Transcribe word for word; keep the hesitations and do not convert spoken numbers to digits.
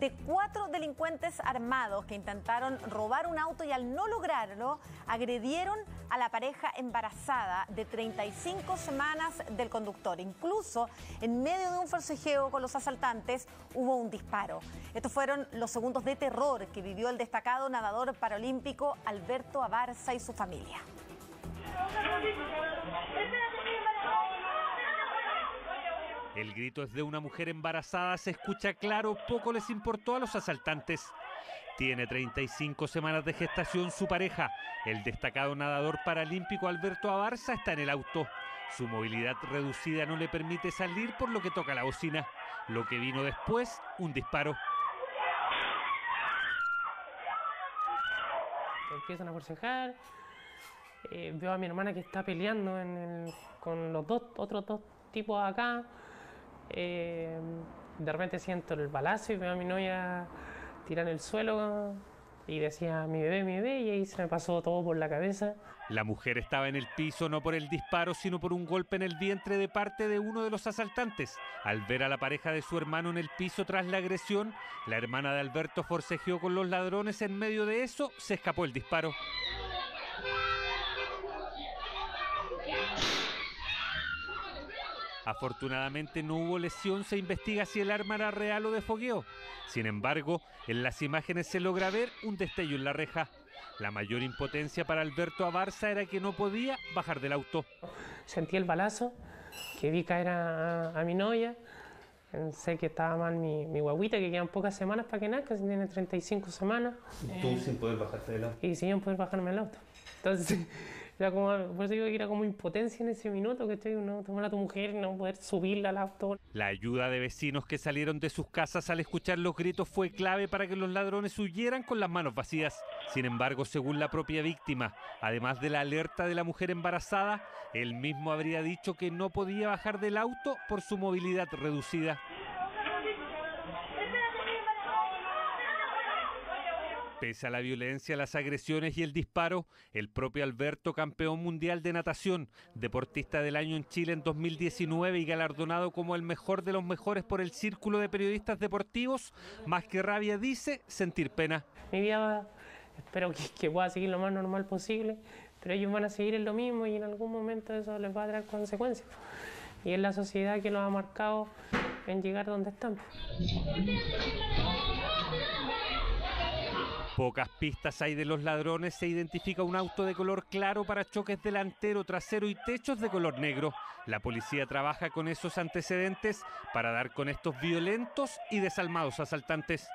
de cuatro delincuentes armados que intentaron robar un auto y al no lograrlo agredieron a la pareja embarazada de treinta y cinco semanas del conductor. Incluso en medio de un forcejeo con los asaltantes hubo un disparo. Estos fueron los segundos de terror que vivió el destacado nadador paralímpico Alberto Abarza y su familia. El grito es de una mujer embarazada, se escucha claro, poco les importó a los asaltantes. Tiene treinta y cinco semanas de gestación su pareja. El destacado nadador paralímpico Alberto Abarza está en el auto. Su movilidad reducida no le permite salir, por lo que toca la bocina. Lo que vino después, un disparo. Empiezan a forcejar. Eh, veo a mi hermana que está peleando en el, con los dos, otros dos tipos acá. Eh, de repente siento el balazo y veo a mi novia tirar en el suelo y decía mi bebé, mi bebé, y ahí se me pasó todo por la cabeza. La mujer estaba en el piso no por el disparo, sino por un golpe en el vientre de parte de uno de los asaltantes. Al ver a la pareja de su hermano en el piso tras la agresión, la hermana de Alberto forcejeó con los ladrones. En medio de eso se escapó el disparo. Afortunadamente no hubo lesión, se investiga si el arma era real o de fogueo. Sin embargo, en las imágenes se logra ver un destello en la reja. La mayor impotencia para Alberto Abarza era que no podía bajar del auto. Sentí el balazo, que vi caer a, a, a mi novia. Pensé que estaba mal mi, mi guaguita, que quedan pocas semanas para que nazca, tiene treinta y cinco semanas. Y tú eh, sin poder bajarte del auto. Y sin poder bajarme del auto. Entonces... Era como, por eso digo que era como impotencia en ese minuto, que estoy, no tomar a tu mujer, no poder subirla al auto. La ayuda de vecinos que salieron de sus casas al escuchar los gritos fue clave para que los ladrones huyeran con las manos vacías. Sin embargo, según la propia víctima, además de la alerta de la mujer embarazada, él mismo habría dicho que no podía bajar del auto por su movilidad reducida. Pese a la violencia, las agresiones y el disparo, el propio Alberto, campeón mundial de natación, deportista del año en Chile en dos mil diecinueve y galardonado como el mejor de los mejores por el Círculo de Periodistas Deportivos, más que rabia dice sentir pena. Mi vida va, espero que, que pueda seguir lo más normal posible, pero ellos van a seguir en lo mismo y en algún momento eso les va a traer consecuencias. Y es la sociedad que los ha marcado en llegar donde están. Pocas pistas hay de los ladrones, se identifica un auto de color claro, parachoques delantero, trasero y techos de color negro. La policía trabaja con esos antecedentes para dar con estos violentos y desalmados asaltantes.